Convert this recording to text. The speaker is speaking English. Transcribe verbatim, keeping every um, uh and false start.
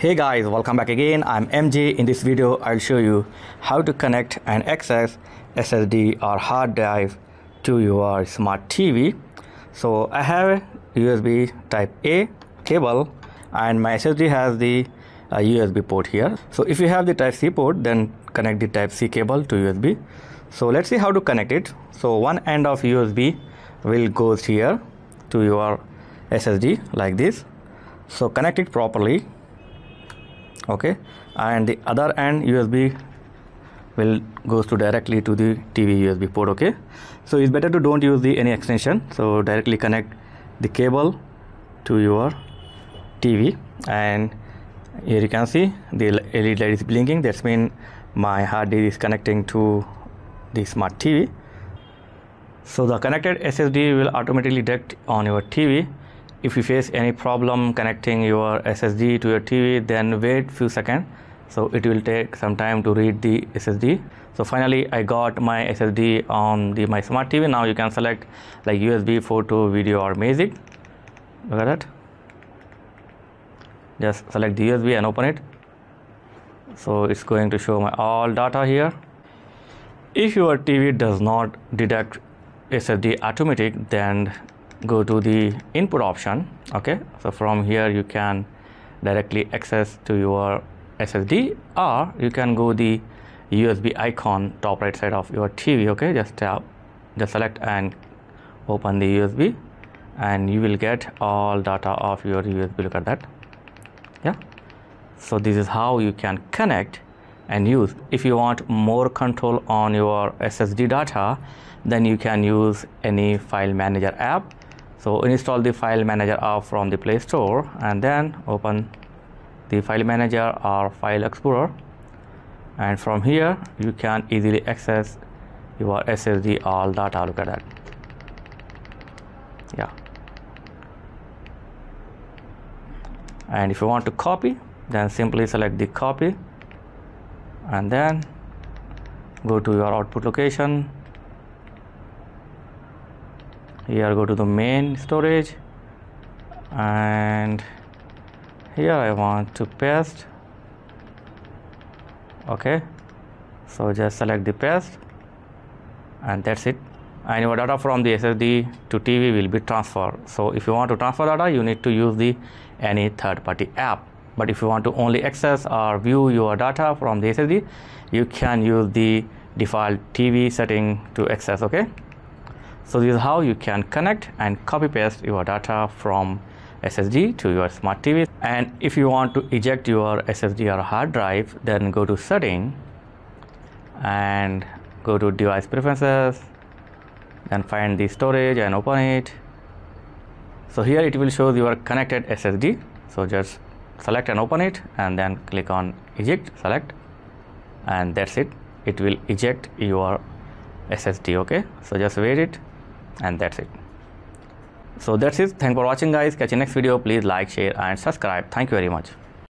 Hey guys, welcome back again. I'm M J. In this video I'll show you how to connect and access S S D or hard drive to your smart T V. So I have a U S B type A cable and my S S D has the uh, U S B port here. So if you have the type C port, then connect the type C cable to U S B. So let's see how to connect it. So one end of U S B will go here to your S S D like this. So connect it properly. Okay, and the other end U S B will goes to directly to the T V U S B port. Okay, so it's better to don't use the any extension, so directly connect the cable to your T V, and here you can see the L E D light is blinking. That's mean my hard disk is connecting to the smart T V. So the connected S S D will automatically direct on your T V. If you face any problem connecting your S S D to your T V, then wait few seconds, so it will take some time to read the S S D. So finally I got my S S D on the my smart T V. Now you can select like U S B, photo, video or music. Look at that, just select the U S B and open it. So it's going to show my all data here. If your T V does not detect S S D automatic, then go to the input option. Okay, so from here you can directly access to your S S D, or you can go the U S B icon top right side of your T V. Okay, just tap, just select and open the U S B, and you will get all data of your U S B. Look at that. Yeah, so this is how you can connect and use. If you want more control on your S S D data, then you can use any file manager app. So install the file manager app from the Play Store and then open the file manager or file explorer, and from here you can easily access your S S D all data. Look at that. Yeah, and if you want to copy, then simply select the copy and then go to your output location. Here go to the main storage, and here I want to paste. Okay, so just select the paste and that's it, and your data from the S S D to T V will be transferred. So if you want to transfer data, you need to use the any third-party app, but if you want to only access or view your data from the S S D, you can use the default T V setting to access. Okay, so this is how you can connect and copy paste your data from S S D to your smart T V. And if you want to eject your S S D or hard drive, then go to setting and go to device preferences and find the storage and open it. So here it will show your connected S S D. So just select and open it and then click on eject, select, and that's it. It will eject your S S D. Okay, so just wait it. And that's it. So that's it. Thanks for watching guys. Catch you next video. Please like, share and subscribe. Thank you very much.